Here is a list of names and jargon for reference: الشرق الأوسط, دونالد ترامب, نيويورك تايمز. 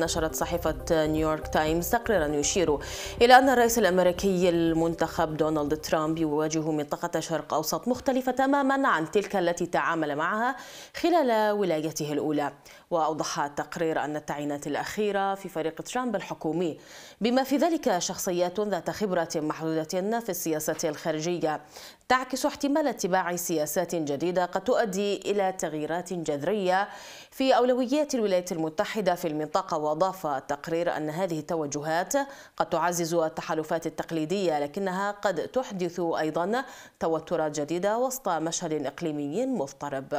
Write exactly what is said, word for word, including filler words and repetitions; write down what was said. نشرت صحيفة نيويورك تايمز تقريرا يشير إلى أن الرئيس الأمريكي المنتخب دونالد ترامب يواجه منطقة شرق أوسط مختلفة تماما عن تلك التي تعامل معها خلال ولايته الأولى. وأوضح التقرير أن التعيينات الأخيرة في فريق ترامب الحكومي بما في ذلك شخصيات ذات خبرة محدودة في السياسة الخارجية تعكس احتمال اتباع سياسات جديدة قد تؤدي إلى تغييرات جذرية في أولويات الولايات المتحدة في المنطقة. وأضاف التقرير أن هذه التوجهات قد تعزز التحالفات التقليدية لكنها قد تحدث أيضا توترات جديدة وسط مشهد إقليمي مضطرب.